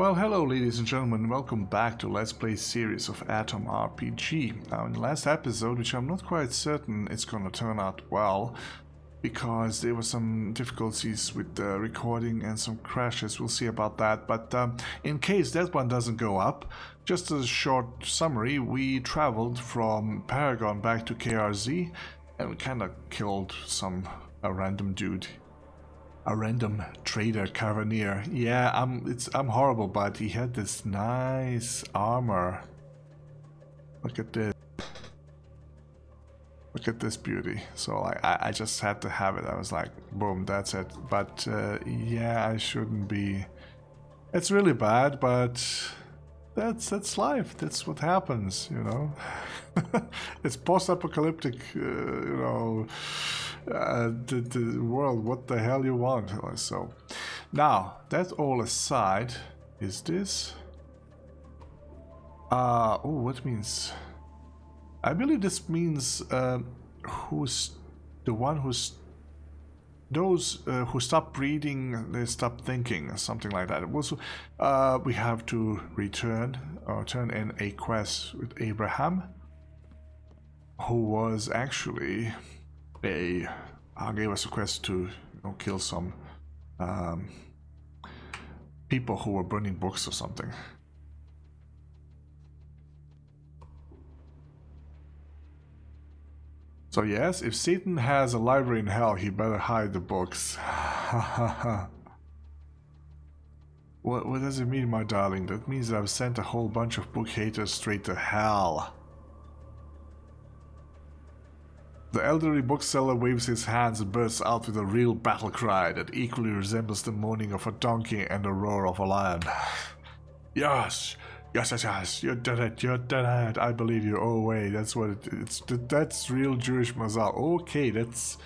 Well, hello ladies and gentlemen, welcome back to Let's Play series of Atom RPG. Now in the last episode, which I'm not quite certain it's gonna turn out well, because there were some difficulties with the recording and some crashes, we'll see about that. But in case that one doesn't go up, just a short summary, we traveled from Paragon back to KRZ and we kinda killed a random dude. A random trader caravaneer. Yeah, I'm horrible, but he had this nice armor. Look at this. Look at this beauty. So like, I just had to have it. I was like, boom, that's it. But yeah, I shouldn't be. It's really bad, but that's life. That's what happens, you know. It's post-apocalyptic, you know, the world. What the hell you want? So now that all aside, is this? Oh, what means? I believe this means who's the one who's those who stop breathing, they stop thinking, something like that. Also, we have to return or turn in a quest with Abraham, who was actually a gave us a quest to, you know, kill some people who were burning books or something. So yes, if Satan has a library in hell, he better hide the books. What does it mean, my darling? That means that I've sent a whole bunch of book haters straight to hell. The elderly bookseller waves his hands and bursts out with a real battle cry that equally resembles the moaning of a donkey and the roar of a lion. Yes! Yes, yes, yes, you did it, you did it, I believe you. Oh wait, that's what it's that's real Jewish mazal. Okay, that's,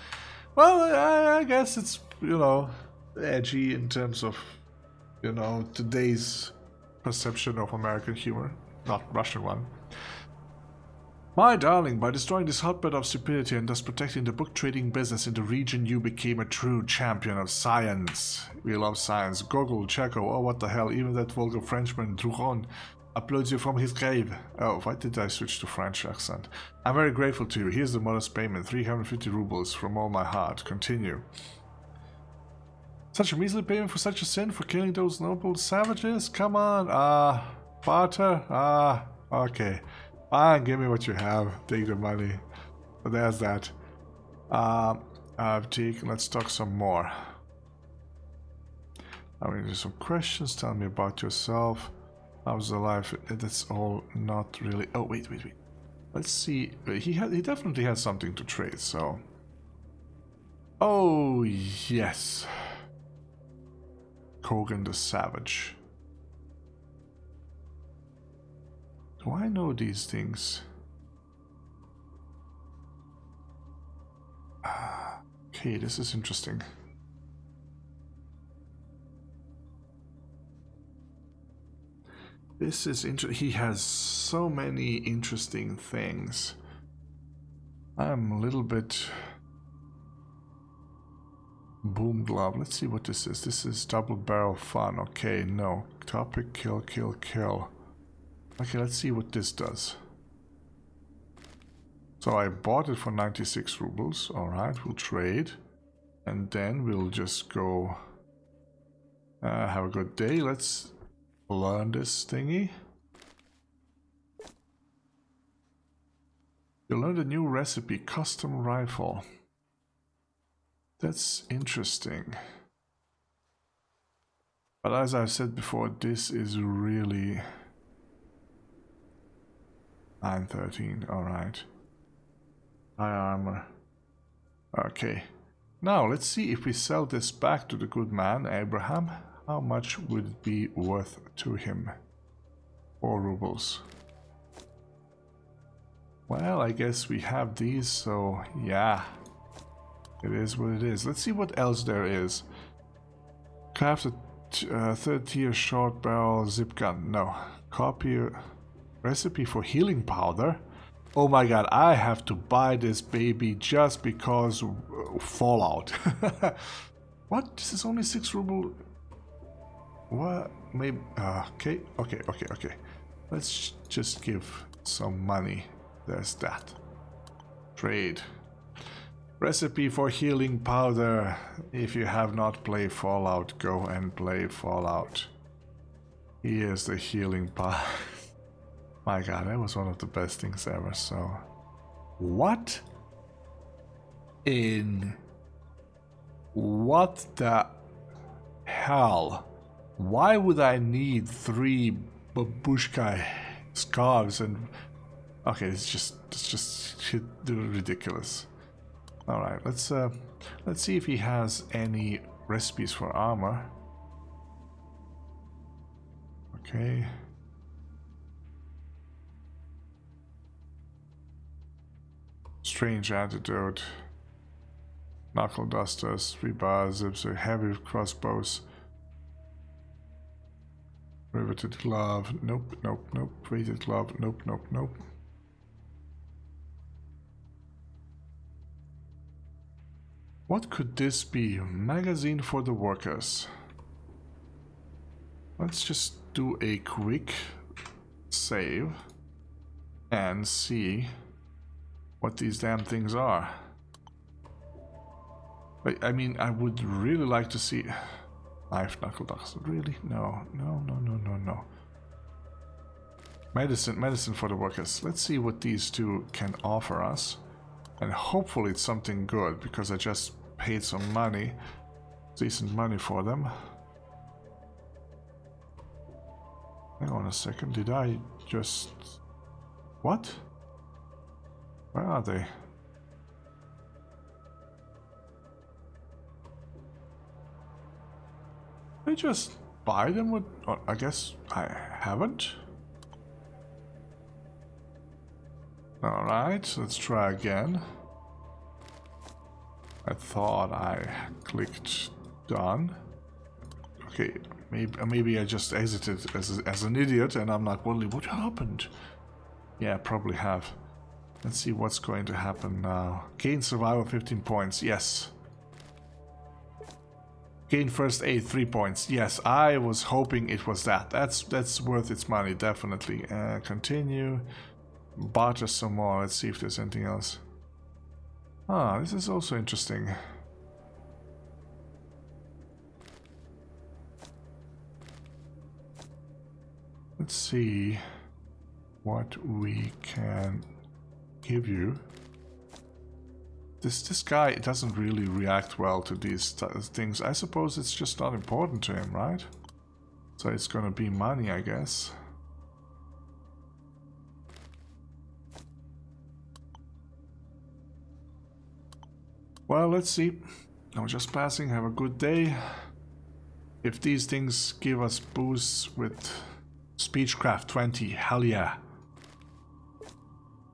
well, I guess it's, you know, edgy in terms of, you know, today's perception of American humor, not Russian one. My darling, by destroying this hotbed of stupidity and thus protecting the book trading business in the region, you became a true champion of science. We love science. Gogol, Chekhov, oh what the hell, even that vulgar Frenchman Drouhin uploads you from his grave. Oh, why did I switch to French accent? I'm very grateful to you. Here's the modest payment, 350 rubles from all my heart. Continue. Such a measly payment for such a sin, for killing those noble savages? Come on, barter, okay. Fine, give me what you have. Take the money. But there's that. I've taken. Let's talk some more. I mean, there's some questions. Tell me about yourself. How's the life? That's all. Not really. Oh, wait, wait, wait. Let's see. He definitely has something to trade. So. Oh yes. Kogan the Savage. Do I know these things? Okay, this is interesting. This is interesting. He has so many interesting things. I'm a little bit boom glove. Let's see what this is. This is double barrel fun. Okay, no. Topic kill, kill, kill. Okay, let's see what this does. So I bought it for 96 rubles. Alright, we'll trade. And then we'll just go have a good day. Let's learn this thingy. You learned a new recipe, custom rifle. That's interesting. But as I've said before, this is really... 913, alright. High armor. Okay. Now, let's see if we sell this back to the good man, Abraham. How much would it be worth to him? 4 rubles. Well, I guess we have these, so yeah. It is what it is. Let's see what else there is. Craft a third tier short barrel zip gun. No. Copier. Recipe for healing powder. Oh my god, I have to buy this baby just because Fallout. What? This is only 6 ruble. What? Maybe. Okay, okay, okay, okay. Let's just give some money. There's that. Trade. Recipe for healing powder. If you have not played Fallout, go and play Fallout. Here's the healing powder. My god, that was one of the best things ever, so... What? In... What the... hell? Why would I need 3 babushka scarves and... Okay, it's just ridiculous. Alright, let's see if he has any recipes for armor. Okay. Strange antidote. Knuckle dusters, 3 bars, zips, heavy crossbows. Riveted glove, nope, nope, nope. Weighted glove, nope, nope, nope. What could this be? Magazine for the workers. Let's just do a quick save and see what these damn things are. I mean, I would really like to see... Knife, knuckle, ducks. Really? No, no, no, no, no, no. Medicine, medicine for the workers. Let's see what these two can offer us. And hopefully it's something good, because I just paid some money. Decent money for them. Hang on a second, did I just... What? Where are they? I just buy them with... I guess I haven't. Alright, let's try again. I thought I clicked done. Okay, maybe I just exited as an idiot and I'm like, well, what happened? Yeah, probably have. Let's see what's going to happen now. Gain survival 15 points, yes. Gain first aid 3 points. Yes, I was hoping it was that. That's worth its money, definitely. Continue. Barter some more. Let's see if there's anything else. Ah, this is also interesting. Let's see what we can give you. This guy doesn't really react well to these things. I suppose it's just not important to him, right? So it's gonna be money, I guess. Well, let's see. I'm just passing. Have a good day. If these things give us boosts with Speechcraft 20, hell yeah.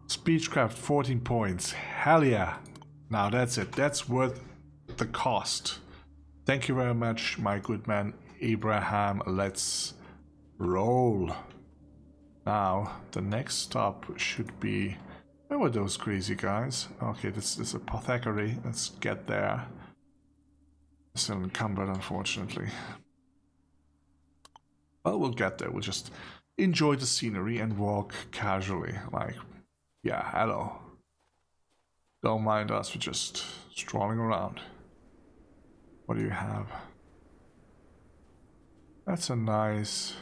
Speechcraft 14 points, hell yeah. Now that's it. That's worth the cost. Thank you very much, my good man Abraham. Let's roll. Now the next stop should be... Where were those crazy guys? Okay, this is apothecary. Let's get there. Still encumbered, unfortunately. Well, we'll get there. We'll just enjoy the scenery and walk casually. Like, yeah, hello. Don't mind us, we're just strolling around. What do you have? That's a nice...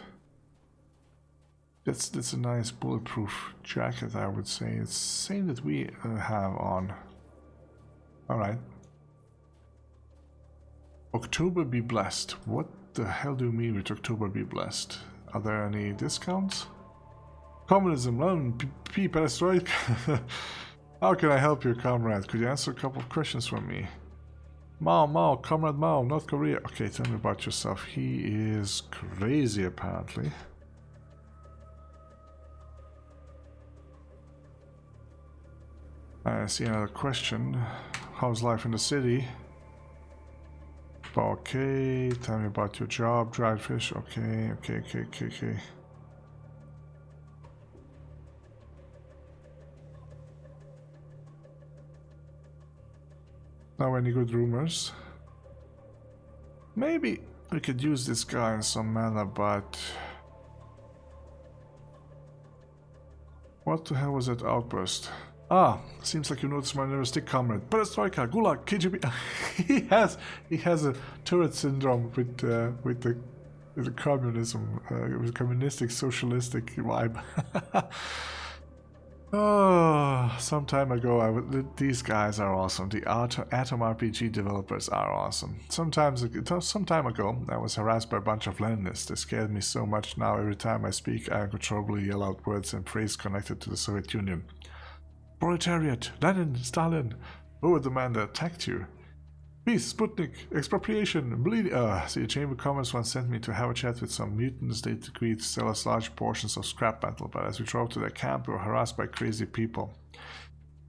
That's a nice bulletproof jacket, I would say. It's the same that we have on. Alright. October be blessed. What the hell do you mean with October be blessed? Are there any discounts? Communism, London, perestroika. How can I help you, comrade? Could you answer a couple of questions for me? Mao, Mao, comrade Mao, North Korea. Okay, tell me about yourself. He is crazy, apparently. I see another question. How's life in the city? Okay, tell me about your job. Dried fish. Okay, okay, okay, okay, okay. Now, any good rumors? Maybe We could use this guy in some manner, but... What the hell was that outburst? Ah, seems like you noticed my nervous tick, comrade. Perestroika, Gulag, KGB... he has a Tourette syndrome with the communism, with communistic, socialistic vibe. Oh, some time ago, these guys are awesome. The Atom RPG developers are awesome. Some time ago, I was harassed by a bunch of Leninists. They scared me so much now, every time I speak, I uncontrollably yell out words and phrases connected to the Soviet Union. Proletariat, Lenin, Stalin, who were the man that attacked you? Peace, Sputnik, expropriation, bleeding. The Chamber of Commerce once sent me to have a chat with some mutants. They agreed to sell us large portions of scrap metal, but as we drove to their camp, we were harassed by crazy people.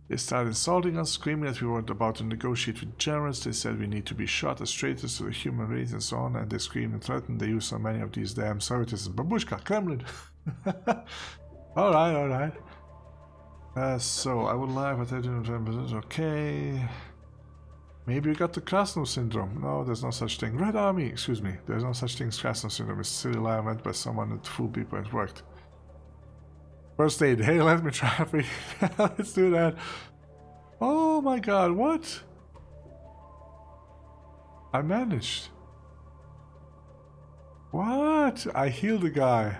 They started insulting us, screaming that we were about to negotiate with generals. They said we need to be shot as traitors to the human race and so on, and they screamed and threatened. They used so many of these damn Soviets. Babushka, Kremlin! Alright, alright. So, I would lie, but I didn't remember. Okay... Maybe you got the Krasnov syndrome. No, there's no such thing. Red Army, excuse me. There's no such thing as Krasnov syndrome. It's silly lie meant by someone that fooled people. It worked. First aid. Hey, let me try it. Let's do that. Oh my god, what? I managed. What? I healed the guy.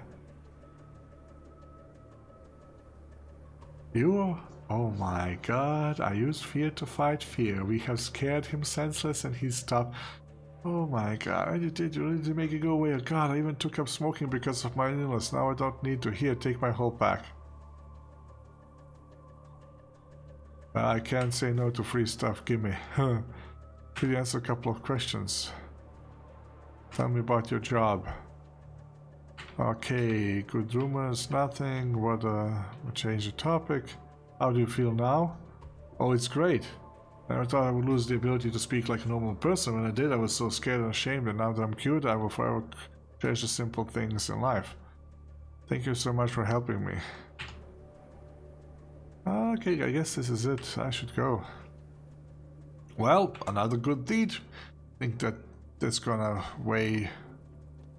You... Oh my god, I used fear to fight fear. We have scared him senseless and he stopped. Oh my god, you really did make it go away. God, I even took up smoking because of my illness. Now I don't need to. Here, take my whole pack. I can't say no to free stuff, gimme. Should answer a couple of questions. Tell me about your job. Okay, good rumors, nothing. We'll change the topic. How do you feel now? Oh, it's great. I never thought I would lose the ability to speak like a normal person. When I did, I was so scared and ashamed, and now that I'm cured, I will forever cherish the simple things in life. Thank you so much for helping me. Okay, I guess this is it. I should go. Well, another good deed. I think that's gonna weigh...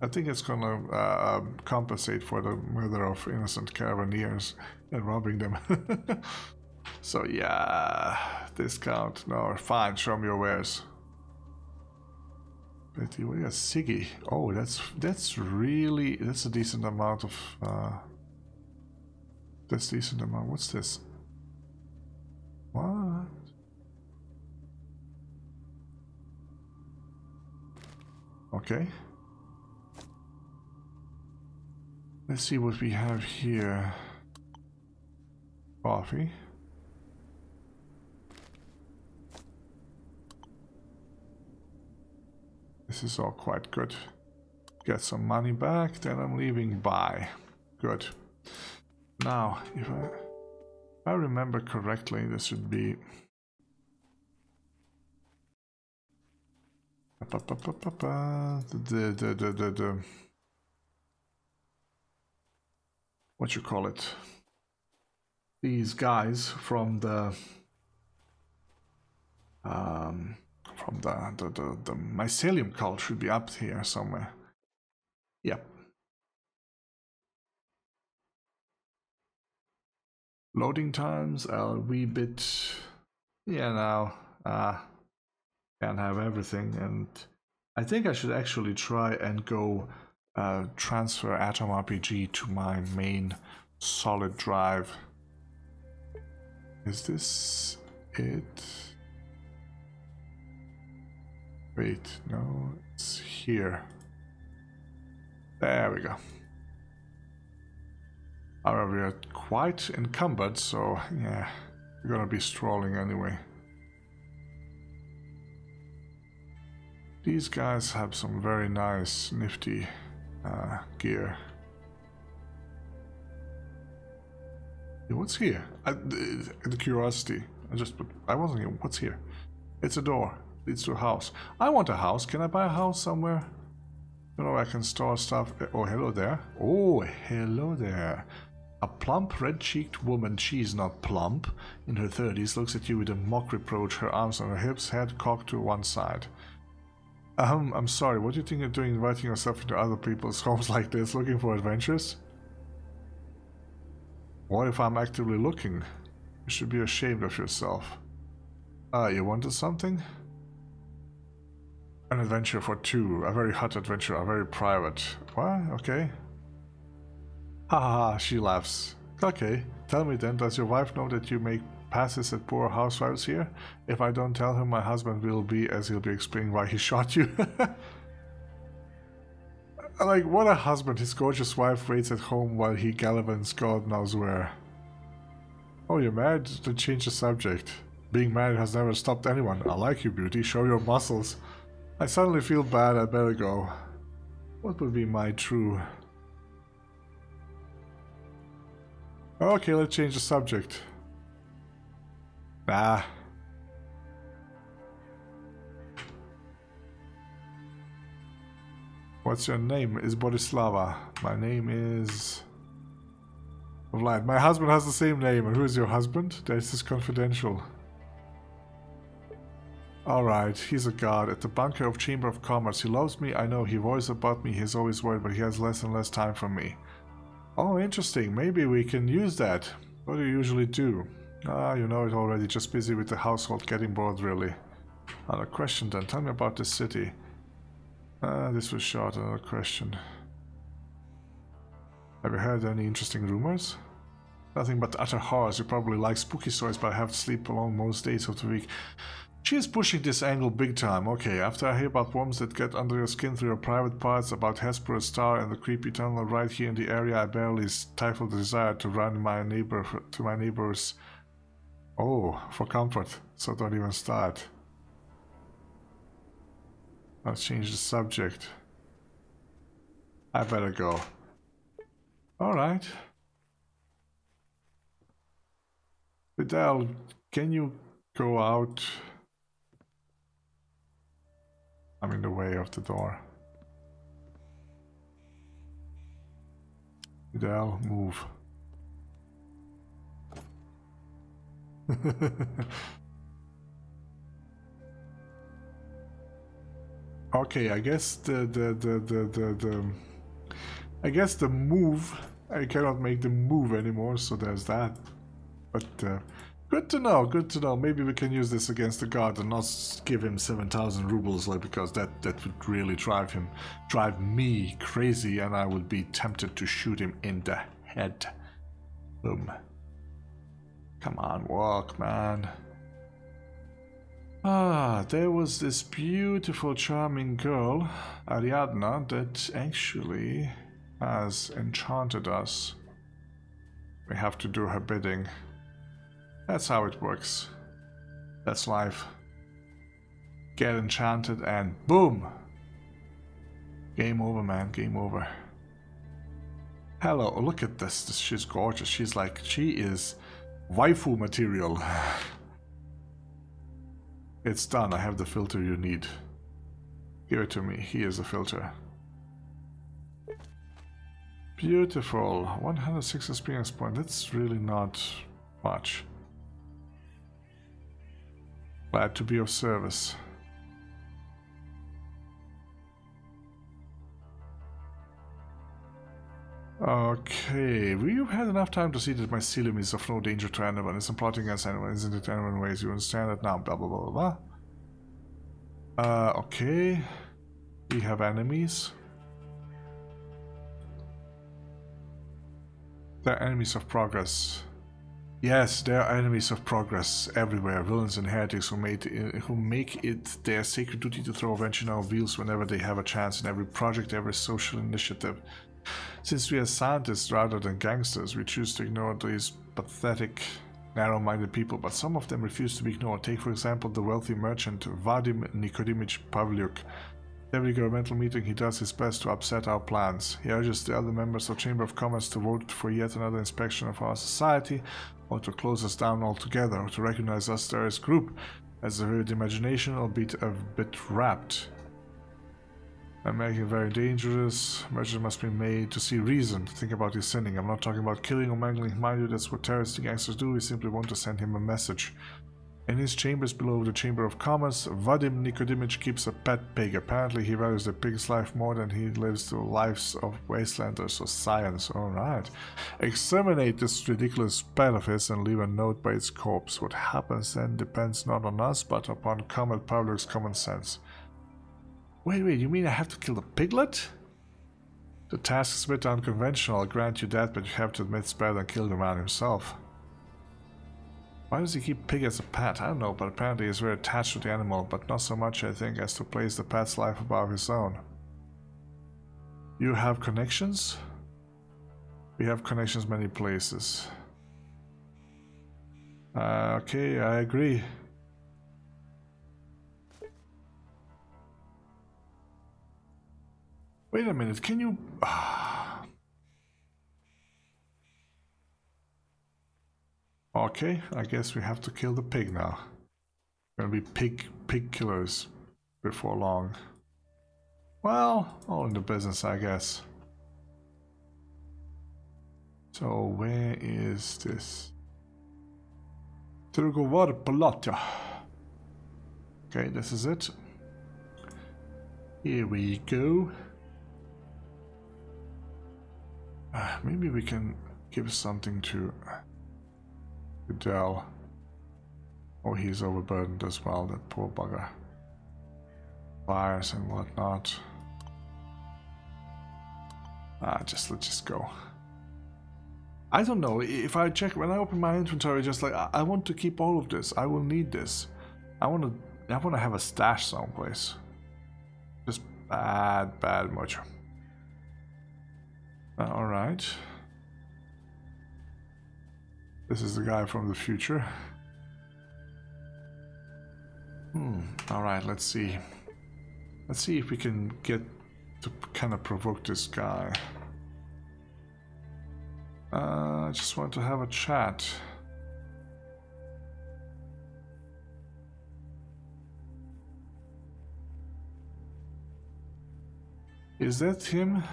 I think it's gonna compensate for the murder of innocent caravaneers and robbing them. So yeah, discount, no, fine, show me your wares. But you got Siggy. Oh, that's a decent amount of what's this? What? Okay. Let's see what we have here. Coffee. This is all quite good. Get some money back, then I'm leaving. Bye. Good. Now, if I remember correctly, this should be... What you call it? These guys from the mycelium cult should be up here somewhere. Yep. Loading times a wee bit. Yeah, now can't have everything, and I think I should actually try and go. Transfer Atom RPG to my main solid drive. Is this it? Wait, no, it's here. There we go. However, we are quite encumbered, so yeah, we're gonna be strolling anyway. These guys have some very nice, nifty gear. What's here? The curiosity. I wasn't here. What's here? It's a door. Leads to a house. I want a house. Can I buy a house somewhere? You know, I can store stuff. Oh, hello there. Oh, hello there. A plump, red-cheeked woman. She is not plump. In her 30s, looks at you with a mock reproach. Her arms on her hips, head cocked to one side. I'm sorry, what do you think you're doing inviting yourself into other people's homes like this, looking for adventures? What if I'm actively looking? You should be ashamed of yourself. You wanted something? An adventure for two, a very hot adventure, a very private. What? Okay. Ha ha ha, she laughs. Okay, tell me then, does your wife know that you make passes at poor housewives here? If I don't tell her, my husband will be, as he'll be explaining why he shot you. Like, what a husband, his gorgeous wife waits at home while he gallivants God knows where. Oh, you're married? To change the subject. Being married has never stopped anyone. I like you, beauty, show your muscles. I suddenly feel bad, I better go. What would be my true... Okay, let's change the subject. Nah. What's your name? Is Bodislava. My name is... I've lied. My husband has the same name. And who is your husband? This is confidential. Alright, he's a guard at the bunker of Chamber of Commerce. He loves me, I know. He worries about me. He's always worried, but he has less and less time for me. Oh, interesting. Maybe we can use that. What do you usually do? Ah, you know it already. Just busy with the household. Getting bored, really. Another question then. Tell me about this city. This was short. Another question. Have you heard any interesting rumors? Nothing but utter horrors. You probably like spooky stories, but I have to sleep along most days of the week. She is pushing this angle big time. Okay, after I hear about worms that get under your skin through your private parts, about Hesperus Star and the creepy tunnel right here in the area, I barely stifle the desire to run to my neighbors. Oh, for comfort. So don't even start. I'll change the subject. I better go. Alright. Vidal, can you go out? I'm in the way of the door. Vidal, move. Okay, I guess the move, I cannot make the move anymore, so there's that. But good to know, good to know. Maybe we can use this against the guard and not give him 7,000 rubles, like, because that would really drive me crazy, and I would be tempted to shoot him in the head. Boom. Come on, walk, man. Ah, there was this beautiful, charming girl, Ariadna, that actually has enchanted us. We have to do her bidding. That's how it works. That's life. Get enchanted and boom! Game over, man. Game over. Hello. Look at this. She's gorgeous. She's like, she is waifu material. It's done. I have the filter you need. Give it to me. Here's the filter. Beautiful. 106 experience point. That's really not much. Glad to be of service. Okay, we've had enough time to see that mycelium is of no danger to anyone. It's not plotting against anyone, isn't it? Anyone ways you understand that now, blah blah blah blah. Okay. We have enemies. They're enemies of progress. Yes, there are enemies of progress everywhere. Villains and heretics who make it their sacred duty to throw wrench in our wheels whenever they have a chance, in every project, every social initiative. Since we are scientists rather than gangsters, we choose to ignore these pathetic, narrow-minded people, but some of them refuse to be ignored. Take, for example, the wealthy merchant Vadim Nikodimich Pavlyuk. Every governmental meeting he does his best to upset our plans. He urges the other members of Chamber of Commerce to vote for yet another inspection of our society, or to close us down altogether, or to recognize us there as a group, as a vivid imagination, albeit a bit wrapped. I'm making it very dangerous. Measures must be made to see reason. Think about your sinning. I'm not talking about killing or mangling. Mind you, that's what terrorist gangsters do. We simply want to send him a message. In his chambers below the Chamber of Commerce, Vadim Nikodimich keeps a pet pig. Apparently he values the pig's life more than he lives the lives of wastelanders or science. Alright. Exterminate this ridiculous pet of his and leave a note by its corpse. What happens then depends not on us, but upon Comrade Pavlyk's common sense. Wait, you mean I have to kill the piglet? The task is a bit unconventional, I'll grant you that, but you have to admit it's better than kill the man himself. Why does he keep pig as a pet? I don't know, but apparently he's very attached to the animal, but not so much, I think, as to place the pet's life above his own. You have connections? We have connections many places. Okay, I agree. Wait a minute, can you... Okay, I guess we have to kill the pig now. We're gonna be pig killers before long. Well, all in the business, I guess. So, where is this? Trgovor Polotya. Okay, this is it. Here we go. Maybe we can give something to... Goodell. Oh, he's overburdened as well, that poor bugger. Fires and whatnot. Let's just go. I don't know, if I check, when I open my inventory, just like, I want to keep all of this, I will need this. I want to have a stash someplace. Just bad much. Alright. This is the guy from the future. Alright, let's see. Let's see if we can get to kind of provoke this guy. I just want to have a chat. Is that him?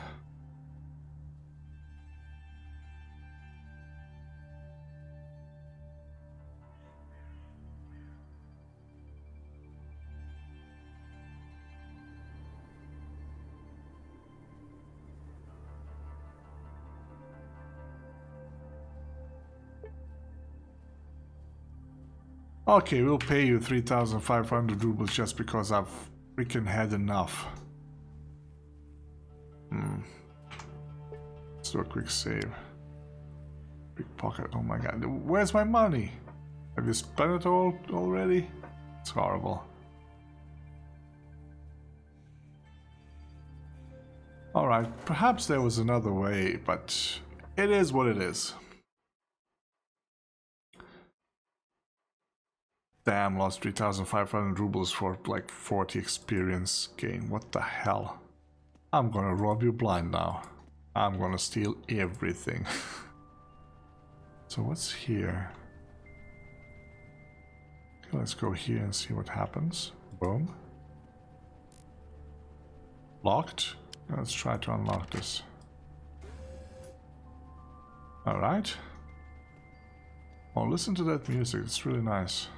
Okay, we'll pay you 3,500 rubles just because I've freaking had enough. Let's do a quick save. Pickpocket, oh my god. Where's my money? Have you spent it all already? It's horrible. Alright, perhaps there was another way, but it is what it is. Damn, lost 3,500 rubles for like 40 experience gain. What the hell? I'm gonna rob you blind now. I'm gonna steal everything. So what's here? Okay, let's go here and see what happens. Boom. Locked. Let's try to unlock this. Alright. Oh, listen to that music. It's really nice.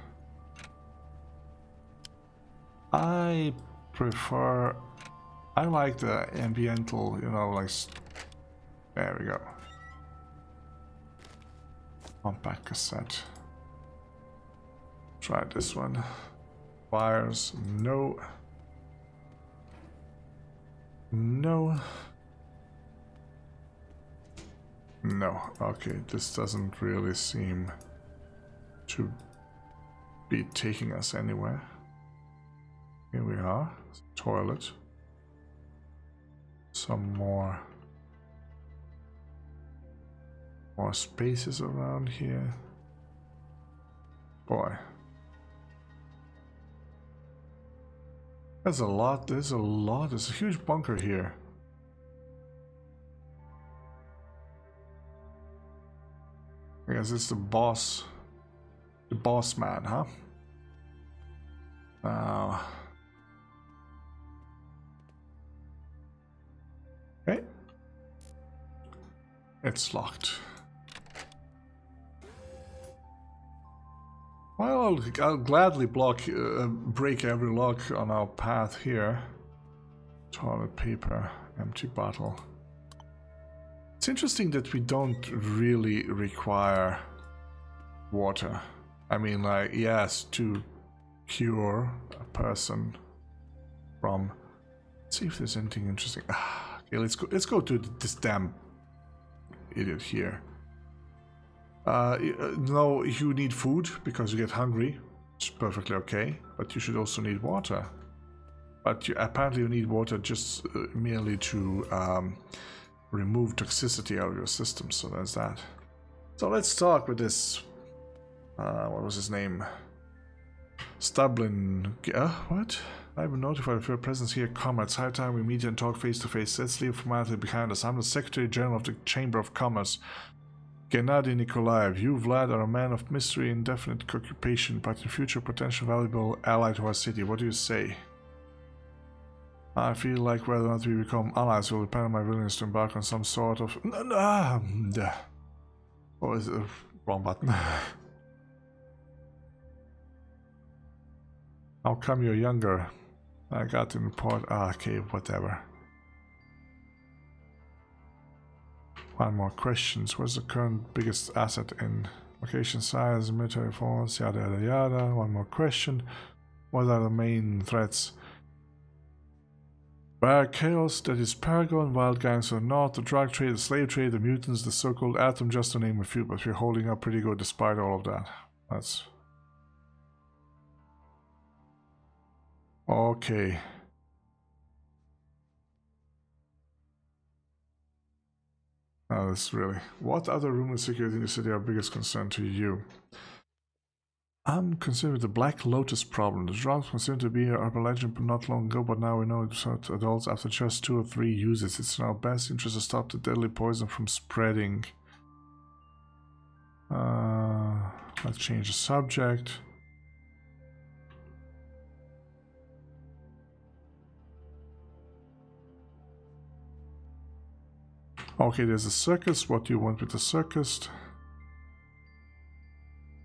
I like the ambiental, you know, like, there we go. Compact cassette. Try this one. Wires, no. No. No, okay, this doesn't really seem to be taking us anywhere. Here we are. Toilet. Some more spaces around here. Boy. That's a lot. There's a lot. There's a huge bunker here. I guess it's the boss. The boss man, huh? Now... Okay. It's locked. Well, I'll gladly break every lock on our path here. Toilet paper, empty bottle. It's interesting that we don't really require water. I mean, like, yes, to cure a person from... Let's see if there's anything interesting. Okay, let's go to this damn idiot here. No, you need food because you get hungry. It's perfectly okay, but you should also need water. But you apparently need water just merely to remove toxicity out of your system. So there's that. So let's talk with this. What was his name? Sablin. What? I've been notified of your presence here, comrades. High time we meet and talk face to face. Let's leave formality behind us. I'm the Secretary General of the Chamber of Commerce. Gennady Nikolayev, you, Vlad, are a man of mystery and definite occupation, but in future potential valuable ally to our city. What do you say? I feel like whether or not we become allies will depend on my willingness to embark on some sort of... Oh, is it wrong button? How come you're younger? I got in report... okay, whatever. One more questions. What's the current biggest asset in location, size, military force, yada yada yada. One more question. What are the main threats? Where chaos, that is Paragon, wild gangs or not, the drug trade, the slave trade, the mutants, the so-called Atom, just to name a few, but we're holding up pretty good despite all of that. That's... Okay. Oh, that's really... What other rumors circulating in the city are biggest concern to you? I'm concerned with the Black Lotus problem. The drugs considered to be an urban legend not long ago, but now we know it's hurt adults after just 2 or 3 uses. It's in our best interest to stop the deadly poison from spreading. Let's change the subject. Okay, there's a circus. What do you want with the circus?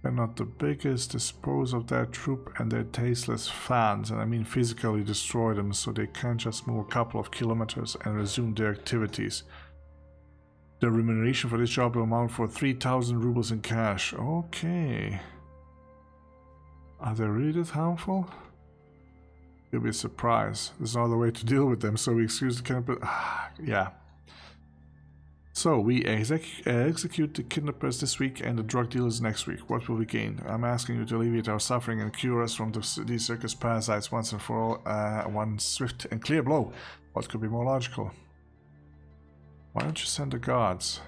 They're not the biggest. Dispose of their troop and their tasteless fans. And I mean physically destroy them so they can't just move a couple of kilometers and resume their activities. The remuneration for this job will amount for 3,000 rubles in cash. Okay. Are they really that harmful? You'll be surprised. There's no other way to deal with them, so we excuse the cannibal. Yeah. So, we execute the kidnappers this week and the drug dealers next week. What will we gain? I'm asking you to alleviate our suffering and cure us from these circus parasites once and for all. One swift and clear blow. What could be more logical? Why don't you send the guards?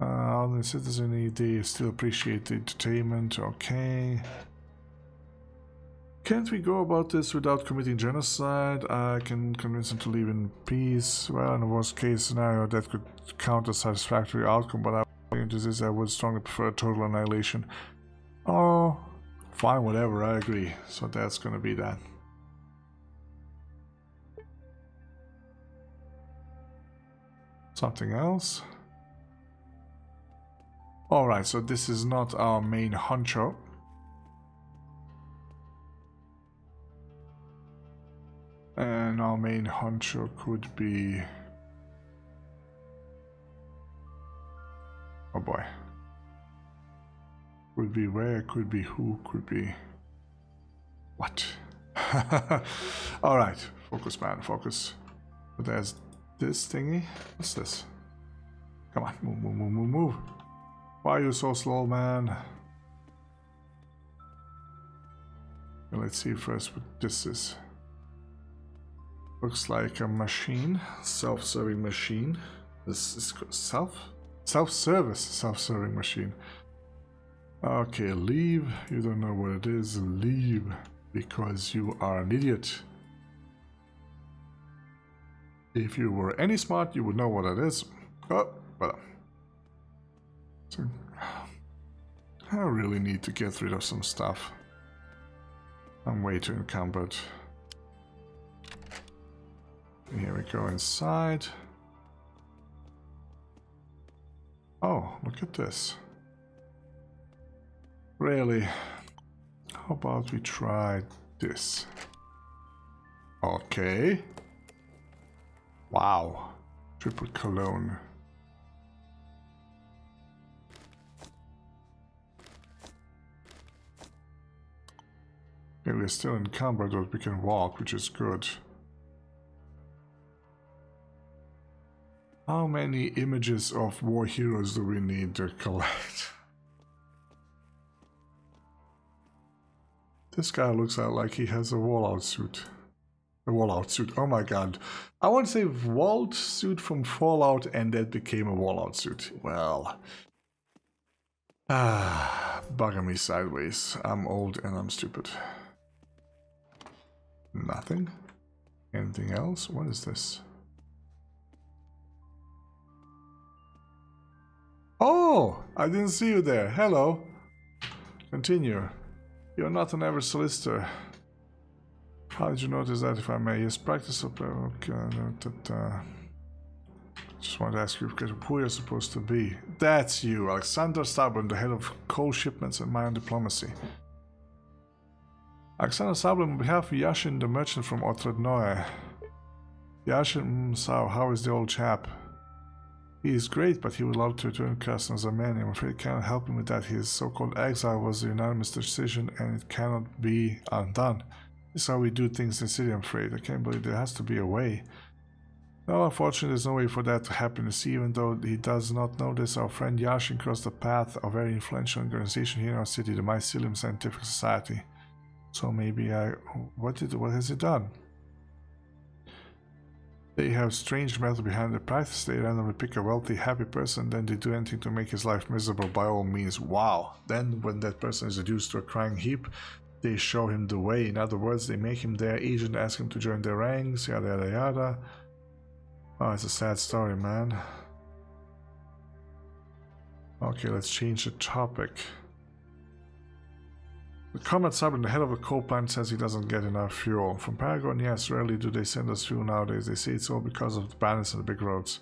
All the citizenry, they still appreciate the entertainment. Okay. Can't we go about this without committing genocide? I can convince them to leave in peace. Well, in the worst case scenario, that could count as satisfactory outcome, but I would strongly prefer total annihilation. Oh, fine, whatever, I agree. So that's gonna be that. Something else? Alright, so this is not our main honcho. And our main honcho could be... Oh boy. Could be where, could be who, could be... What? Alright, focus man, focus. But there's this thingy. What's this? Come on, move, move, move, move, move. Why are you so slow, man? Let's see first what this is. Looks like a machine, self-serving machine. This is self-serving machine. Okay, leave. You don't know what it is. Leave because you are an idiot. If you were any smart, you would know what it is. Oh, well. I really need to get rid of some stuff. I'm way too encumbered. Here we go inside. Oh, look at this. Really? How about we try this? Okay. Wow. Triple cologne. Okay, we're still encumbered, but we can walk, which is good. How many images of war heroes do we need to collect? This guy looks like he has a Fallout suit. A Fallout suit, oh my god. I want to say Fallout suit from Fallout and that became a Fallout suit. Well... bugger me sideways. I'm old and I'm stupid. Nothing? Anything else? What is this? Oh, I didn't see you there. Hello. Continue. You're not an average solicitor. How did you notice that, if I may? Yes, practice. Okay. Just want to ask you who you're supposed to be. That's you, Alexander Sablin, the head of coal shipments and mine diplomacy. Alexander Sablin, on behalf of Yashin, the merchant from Otrednoe. Yashin, so how is the old chap? He is great, but he would love to return custom as a man. I'm afraid I cannot help him with that. His so-called exile was a unanimous decision, and it cannot be undone. This is how we do things in city, I'm afraid. I can't believe there has to be a way. No, unfortunately, there's no way for that to happen. You see, even though he does not know this, our friend Yashin crossed the path of a very influential organization here in our city, the Mycelium Scientific Society. So maybe I... What has he done? They have strange metal behind their practice. They randomly pick a wealthy, happy person, then they do anything to make his life miserable by all means. Wow. Then, when that person is reduced to a crying heap, they show him the way. In other words, they make him their agent, ask him to join their ranks, yada yada yada. Oh, it's a sad story, man. Okay, let's change the topic. Comrade Sablin, the head of a coal plant, says he doesn't get enough fuel. From Paragon, yes, rarely do they send us fuel nowadays. They say it's all because of the bandits and the big roads.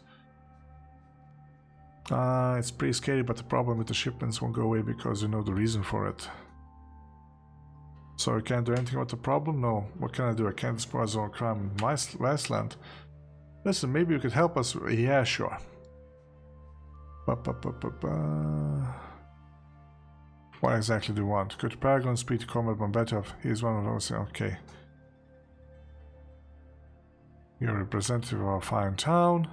It's pretty scary, but the problem with the shipments won't go away because you know the reason for it. So you can't do anything about the problem? No. What can I do? I can't expose all crime in my wasteland. Listen, maybe you could help us. Yeah, sure. What exactly do you want? Could Paragon speak to Comrade Bombetov? He is one of those. Okay. You're a representative of our fine town.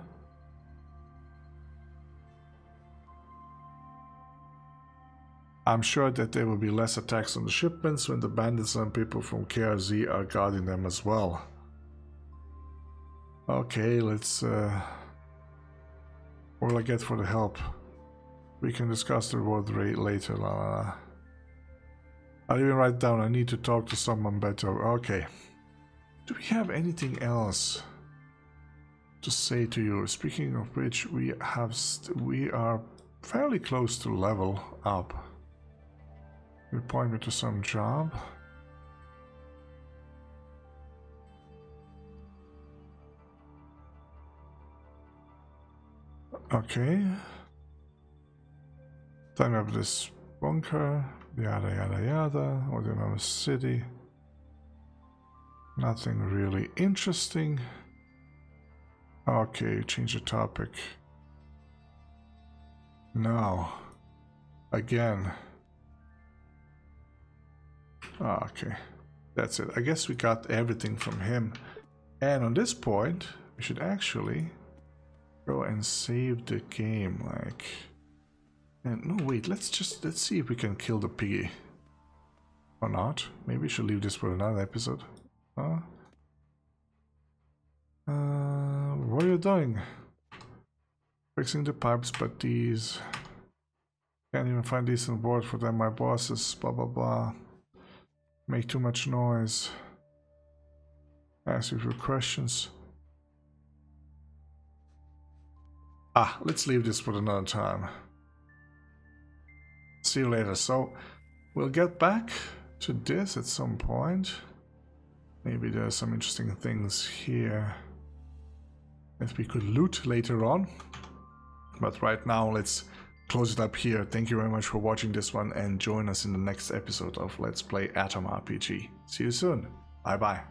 I'm sure that there will be less attacks on the shipments when the bandits and people from KRZ are guarding them as well. Okay, let's... What will I get for the help? We can discuss the reward rate later. I'll even write down, I need to talk to someone better. Okay. Do we have anything else to say to you? Speaking of which, we are fairly close to level up. You point me to some job. Okay. Time of this bunker, yada yada yada, or the another city. Nothing really interesting. Okay, change the topic. Now, again. Okay, that's it. I guess we got everything from him. And on this point, we should actually go and save the game, like... And no, wait, let's see if we can kill the piggy. Or not. Maybe we should leave this for another episode. What are you doing? Fixing the pipes, but these... Can't even find decent board for them, my bosses, blah blah blah. Make too much noise. Ask you for questions. Let's leave this for another time. See you later. So we'll get back to this at some point. Maybe there are some interesting things here that we could loot later on, but right now let's close it up here. Thank you very much for watching this one, and join us in the next episode of Let's Play Atom RPG. See you soon. Bye bye.